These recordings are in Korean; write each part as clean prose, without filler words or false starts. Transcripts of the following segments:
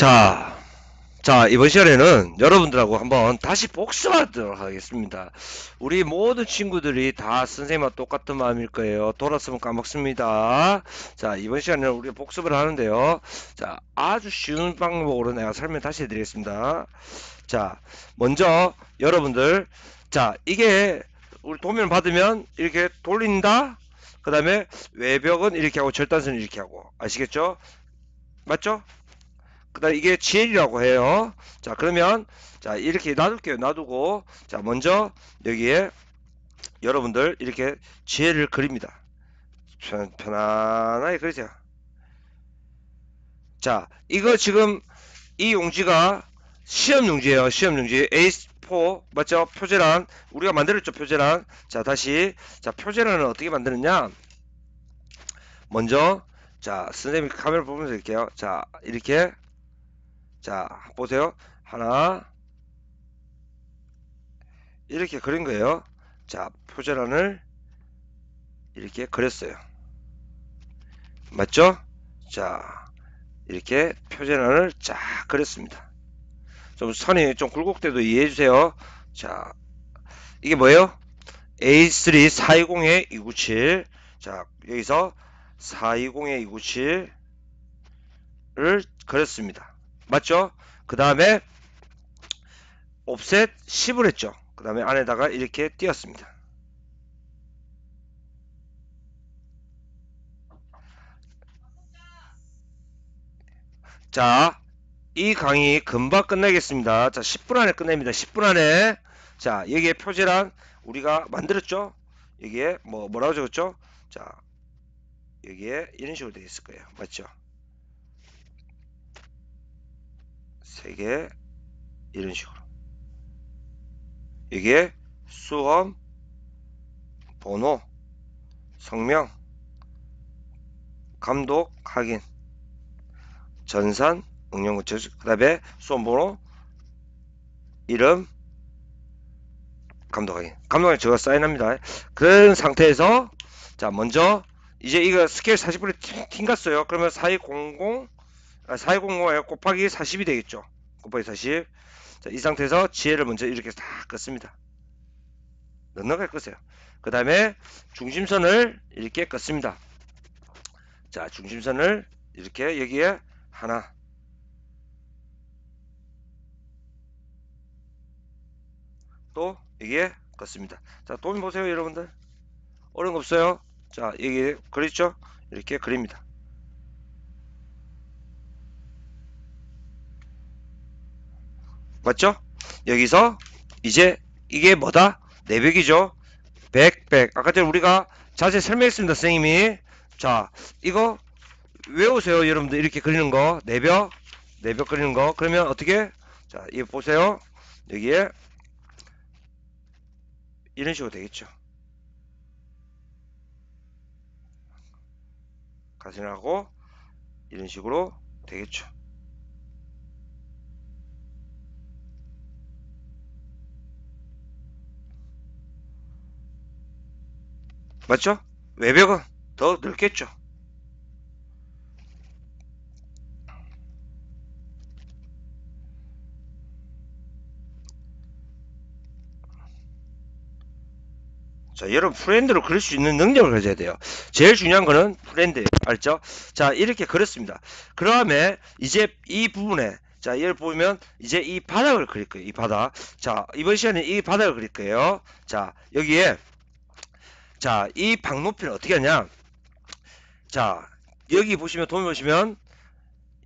자, 이번 시간에는 여러분들하고 한번 다시 복습하도록 하겠습니다. 우리 모든 친구들이 다 선생님과 똑같은 마음일 거예요. 돌았으면 까먹습니다. 자, 이번 시간에는 우리가 복습을 하는데요. 자, 아주 쉬운 방법으로 내가 설명 다시 해드리겠습니다. 자, 먼저 여러분들, 자, 이게 우리 도면을 받으면 이렇게 돌린다. 그 다음에 외벽은 이렇게 하고 절단선은 이렇게 하고, 아시겠죠? 맞죠? 그 다음에 이게 GL이라고 해요. 자, 그러면 자, 이렇게 놔둘게요. 놔두고, 자, 먼저 여기에 여러분들 이렇게 GL을 그립니다. 편안하게 그리세요. 자, 이거 지금 이 용지가 시험용지예요. 시험용지 A4 맞죠? 표제란 우리가 만들었죠. 표제란. 자, 다시, 자, 표제란은 어떻게 만드느냐, 먼저 자, 선생님 카메라 보면서 이렇게요. 자, 이렇게, 자, 보세요. 하나, 이렇게 그린 거예요. 자, 표제란을 이렇게 그렸어요. 맞죠? 자, 이렇게 표제란을 쫙 그렸습니다. 좀 선이 좀 굴곡돼도 이해해주세요. 자, 이게 뭐예요? A3 420에 297. 자, 여기서 420에 297을 그렸습니다. 맞죠? 그 다음에 옵셋 10을 했죠. 그 다음에 안에다가 이렇게 띄었습니다. 자, 이 강의 금방 끝내겠습니다. 자, 10분 안에 끝냅니다. 10분 안에. 자, 여기에 표제란 우리가 만들었죠. 여기에 뭐라고 적었죠? 자, 여기에 이런 식으로 되어 있을 거예요. 맞죠? 3개 이런 식으로. 여기에 수험, 번호, 성명, 감독, 확인, 전산, 응용구, 그 다음에 수험 번호, 이름, 감독 확인. 감독 확인 제가 사인합니다. 그런 상태에서, 자, 먼저 이제 이거 스케일 40분에 팅 갔어요. 그러면 4200 곱하기 40이 되겠죠. 곱하기 40. 자, 이 상태에서 지혜를 먼저 이렇게 다 껐습니다. 넉넉하게 끄세요. 그 다음에 중심선을 이렇게 껐습니다. 자, 중심선을 이렇게 여기에 하나, 또 여기에 껐습니다. 자, 도움 보세요, 여러분들. 어려운 거 없어요. 자, 여기 그렸죠? 이렇게 그립니다. 맞죠? 여기서 이제 이게 뭐다? 내벽이죠. 백. 아까 전에 우리가 자세히 설명했습니다, 선생님이. 자, 이거 외우세요, 여러분들. 이렇게 그리는 거, 내벽 그리는 거. 그러면 어떻게? 자, 이거 보세요. 여기에 이런 식으로 되겠죠. 가슴하고 이런 식으로 되겠죠. 맞죠? 외벽은 더 넓겠죠. 자, 여러분 프렌드로 그릴 수 있는 능력을 가져야 돼요. 제일 중요한 거는 프렌드예요. 알죠? 자, 이렇게 그렸습니다. 그 다음에 이제 이 부분에, 자, 얘를 보면 이제 이 바닥을 그릴 거예요. 이 바닥. 자, 이번 시간에 이 바닥을 그릴 거예요. 자, 여기에, 자, 이 방 높이는 어떻게 하냐. 자, 여기 보시면, 도면 보시면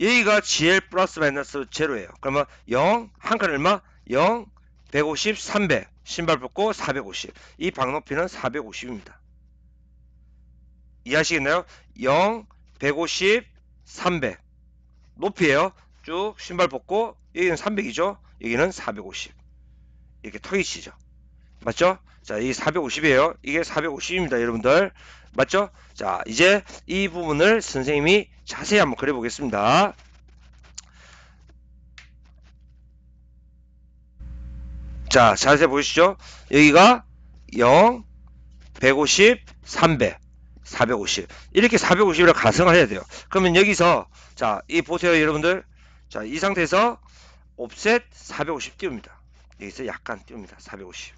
여기가 GL 플러스 마이너스 제로예요. 그러면 0, 한 칸 얼마? 0, 150, 300. 신발 벗고 450. 이 방 높이는 450입니다. 이해하시겠나요? 0, 150, 300. 높이에요. 쭉 신발 벗고, 여기는 300이죠. 여기는 450. 이렇게 턱이 치죠. 맞죠? 자, 이게 450이에요. 이게 450입니다, 여러분들. 맞죠? 자, 이제 이 부분을 선생님이 자세히 한번 그려보겠습니다. 자, 자세히 보이시죠? 여기가 0, 150, 300, 450. 이렇게 450이라고 가정을 해야 돼요. 그러면 여기서, 자, 이 보세요, 여러분들. 자, 이 상태에서 옵셋 450 띄웁니다. 여기서 약간 띄웁니다. 450.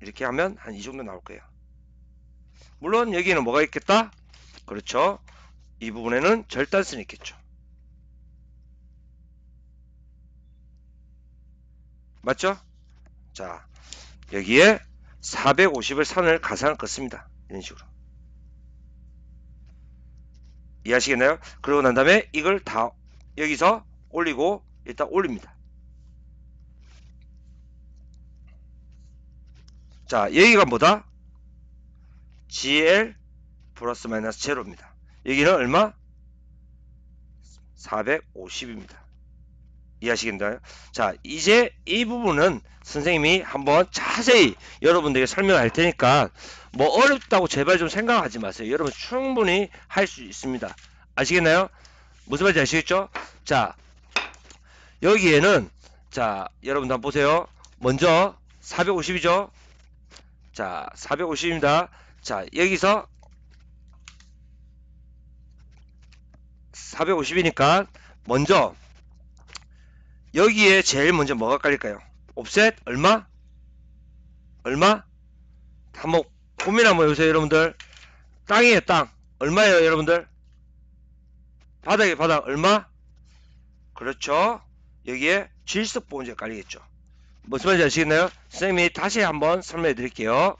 이렇게 하면 한 이 정도 나올 거예요. 물론 여기는 뭐가 있겠다? 그렇죠. 이 부분에는 절단선이 있겠죠. 맞죠? 자, 여기에 450을 선을 가상을 긋습니다. 이런 식으로. 이해하시겠나요? 그러고 난 다음에 이걸 다 여기서 올리고 일단 올립니다. 자, 여기가 뭐다? GL 플러스 마이너스 제로입니다. 여기는 얼마? 450입니다. 이해하시겠나요? 자, 이제 이 부분은 선생님이 한번 자세히 여러분들에게 설명할 테니까 뭐 어렵다고 제발 좀 생각하지 마세요. 여러분 충분히 할 수 있습니다. 아시겠나요? 무슨 말인지 아시겠죠? 자, 여기에는 자, 여러분들 한번 보세요. 먼저 450이죠? 자, 450입니다. 자, 여기서 450이니까 먼저 여기에 제일 먼저 뭐가 깔릴까요? 옵셋 얼마? 얼마? 한번 고민 한번 해보세요, 여러분들. 땅이에요, 땅. 얼마예요, 여러분들? 바닥이에요, 바닥. 얼마? 그렇죠. 여기에 질석 보온제 깔리겠죠. 무슨 말인지 아시겠나요? 선생님이 다시 한번 설명해 드릴게요.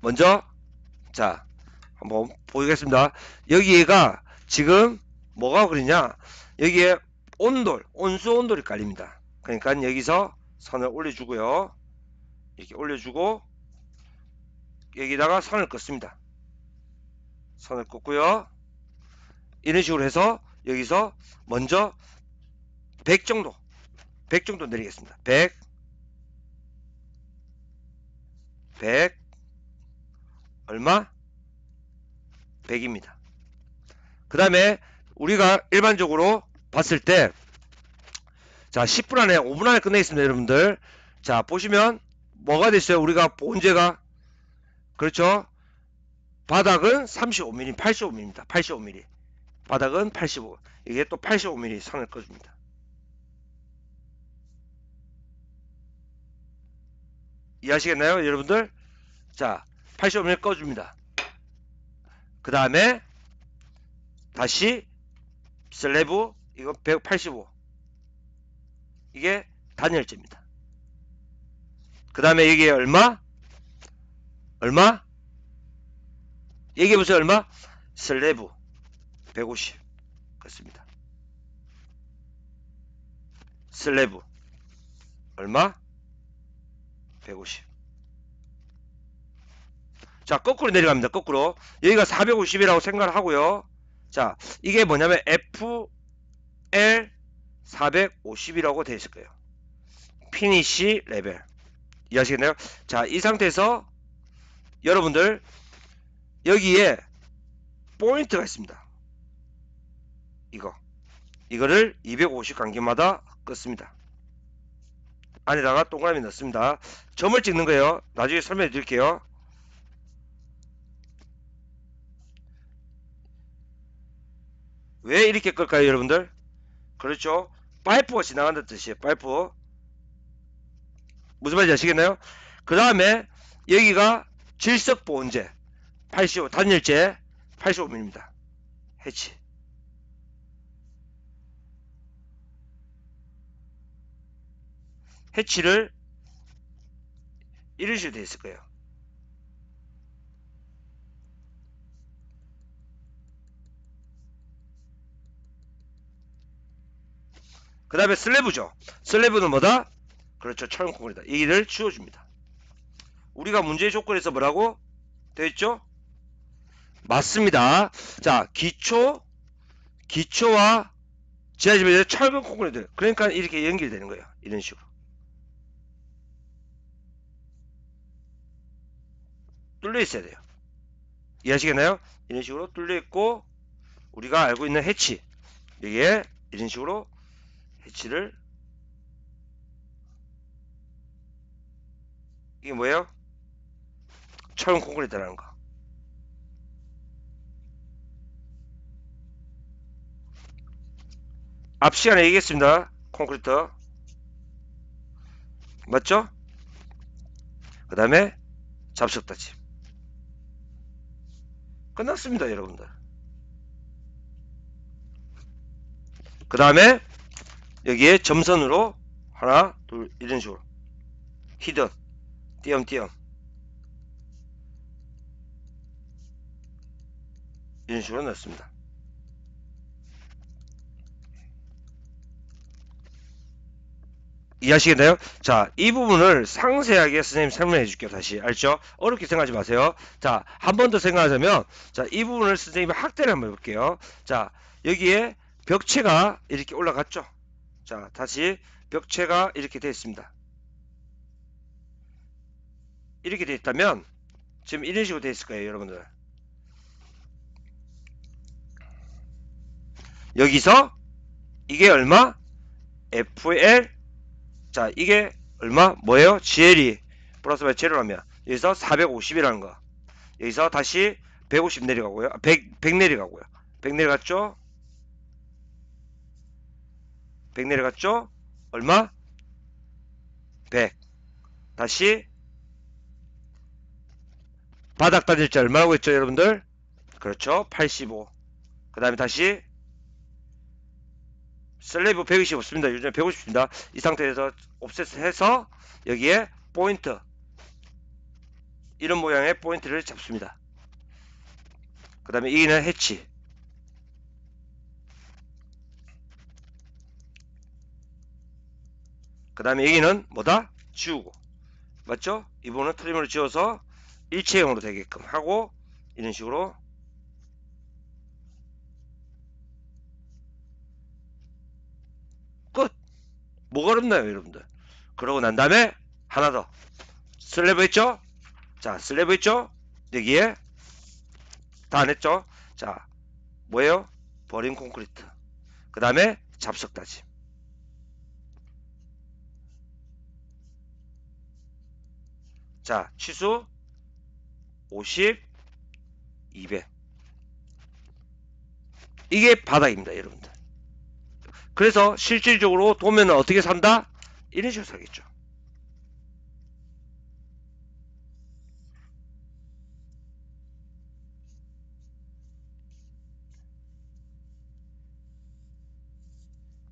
먼저 자, 한번 보겠습니다. 여기가 지금 뭐가 그러냐, 여기에 온돌, 온수 온돌이 깔립니다. 그러니까 여기서 선을 올려주고요, 이렇게 올려주고 여기다가 선을 긋습니다. 선을 긋고요, 이런 식으로 해서 여기서 먼저 100 정도, 100 정도 내리겠습니다. 100 얼마? 100입니다. 그 다음에 우리가 일반적으로 봤을 때 자, 10분 안에 5분 안에 끝내겠습니다, 여러분들. 자, 보시면 뭐가 됐어요? 우리가 본제가, 그렇죠? 바닥은 35mm, 85mm입니다. 85mm. 바닥은 85. 이게 또 85mm 선을 꺼줍니다. 이해하시겠나요, 여러분들? 자, 85mm 꺼줍니다. 그 다음에 다시 슬래브, 이거 185, 이게 단열재입니다. 그 다음에 이게 얼마? 얼마? 얘기해보세요, 얼마? 슬래브 150 그렇습니다. 슬래브 얼마? 150. 자, 거꾸로 내려갑니다. 거꾸로. 여기가 450이라고 생각을 하고요. 자, 이게 뭐냐면 FL 450이라고 되어 있을 거예요. 피니시 레벨. 이해하시겠나요? 자, 이 상태에서 여러분들 여기에 포인트가 있습니다. 이거를 250 간격마다 긋습니다. 안에다가 동그라미 넣습니다. 점을 찍는 거예요. 나중에 설명해 드릴게요. 왜 이렇게 끌까요, 여러분들? 그렇죠. 파이프가 지나간다는 뜻이에요. 파이프. 무슨 말인지 아시겠나요? 그 다음에 여기가 질석보온제 85, 단열재 85mm입니다. 해치. 해치를 이런 식으로 되어 있을 거예요. 그 다음에 슬래브죠. 슬래브는 뭐다? 그렇죠. 철공이다. 이를 치워줍니다. 우리가 문제의 조건에서 뭐라고 되어있죠? 맞습니다. 자, 기초와 지하집에 철근 콘크리트. 그러니까 이렇게 연결되는 거예요. 이런 식으로. 뚫려 있어야 돼요. 이해하시겠나요? 이런 식으로 뚫려 있고, 우리가 알고 있는 해치. 여기에 이런 식으로 해치를, 이게 뭐예요? 철근 콘크리트라는 거. 앞 시간에 얘기했습니다. 콘크리트 맞죠? 그 다음에 잡석다집 끝났습니다, 여러분들. 그 다음에 여기에 점선으로 하나 둘 이런 식으로 히든 띄엄띄엄 이런 식으로 넣습니다. 이해하시겠나요? 자, 이 부분을 상세하게 선생님 설명해 줄게요. 다시 알죠? 어렵게 생각하지 마세요. 자, 한 번 더 생각하자면, 자, 이 부분을 선생님이 확대를 한번 해볼게요. 자, 여기에 벽체가 이렇게 올라갔죠? 자, 다시 벽체가 이렇게 되어 있습니다. 이렇게 되어 있다면 지금 이런 식으로 되어 있을 거예요, 여러분들. 여기서 이게 얼마? FL. 자, 이게 얼마? 뭐예요? GL이 플러스 마이너스 제로라면 여기서 450이라는 거, 여기서 다시 150 내려가고요. 100 내려가고요. 100 내려갔죠? 100 내려갔죠? 얼마? 100. 다시 바닥 다닐 때 얼마라고 했죠, 여러분들? 그렇죠, 85. 그 다음에 다시 슬래브 120 없습니다. 요즘에 150입니다. 이 상태에서 옵셋해서 여기에 포인트, 이런 모양의 포인트를 잡습니다. 그 다음에 여기는 해치, 그 다음에 여기는 뭐다? 지우고, 맞죠? 이 부분은 트림을 지워서 일체형으로 되게끔 하고, 이런 식으로 끝! 뭐가 어렵나요, 여러분들? 그러고 난 다음에 하나 더 슬래브 있죠? 자, 슬래브 있죠? 여기에 다 안 했죠? 자, 뭐예요? 버린 콘크리트, 그 다음에 잡석다짐, 자, 치수 50, 200. 이게 바닥입니다, 여러분들. 그래서 실질적으로 도면은 어떻게 산다? 이런 식으로 살겠죠.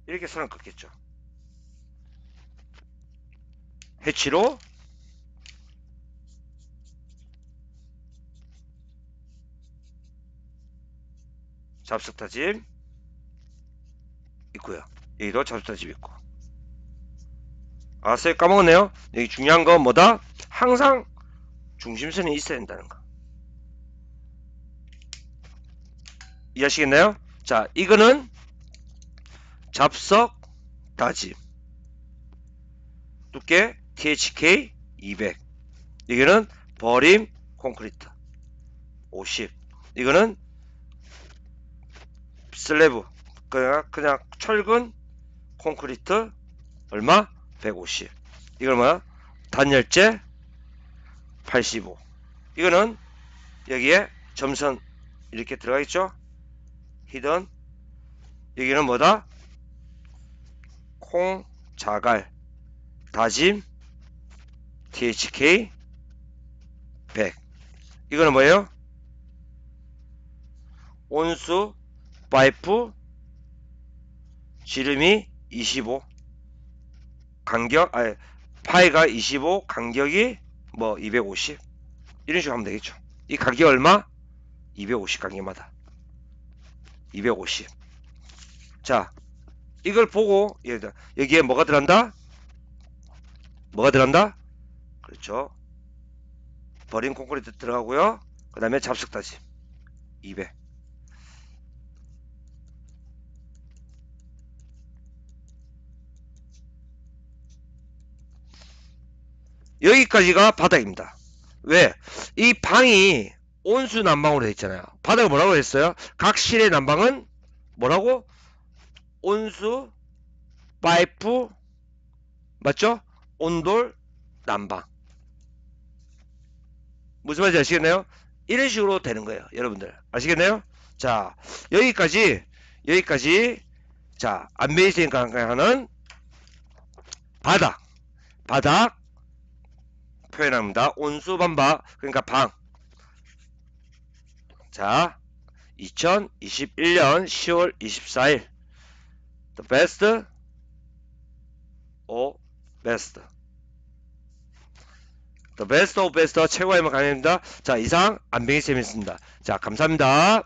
이렇게 선을 긋겠죠. 해치로 잡석다짐 있고요. 여기도 잡석다짐 있고. 아, 쌤 까먹었네요. 여기 중요한 건 뭐다? 항상 중심선이 있어야 된다는 거. 이해하시겠나요? 자, 이거는 잡석다짐 두께 THK 200. 여기는 버림 콘크리트 50. 이거는 슬래브, 그냥 철근 콘크리트 얼마? 150. 이걸 뭐야? 단열재 85. 이거는 여기에 점선 이렇게 들어가 있죠? 히든. 여기는 뭐다? 콩, 자갈, 다짐, THK 100. 이거는 뭐예요? 온수 파이프 지름이 25, 간격, 아니 파이가 25, 간격이 뭐 250. 이런 식으로 하면 되겠죠. 이 가격 얼마? 250. 간격마다 250. 자, 이걸 보고 여기에 뭐가 들어간다? 뭐가 들어간다? 그렇죠, 버린 콘크리트 들어가고요. 그 다음에 잡석다짐 200. 여기까지가 바닥입니다. 왜? 이 방이 온수 난방으로 되어 있잖아요. 바닥을 뭐라고 했어요? 각 실의 난방은 뭐라고? 온수, 파이프, 맞죠? 온돌, 난방. 무슨 말인지 아시겠나요? 이런 식으로 되는 거예요, 여러분들. 아시겠나요? 자, 여기까지 자, 안병희 선생님과 함께하는 바닥 표현합니다. 온수반박, 그러니까 방. 자, 2021년 10월 24일 The best or best. The best of best, 최고의 강연입니다. 자, 이상 안병희 쌤이었습니다. 자, 감사합니다.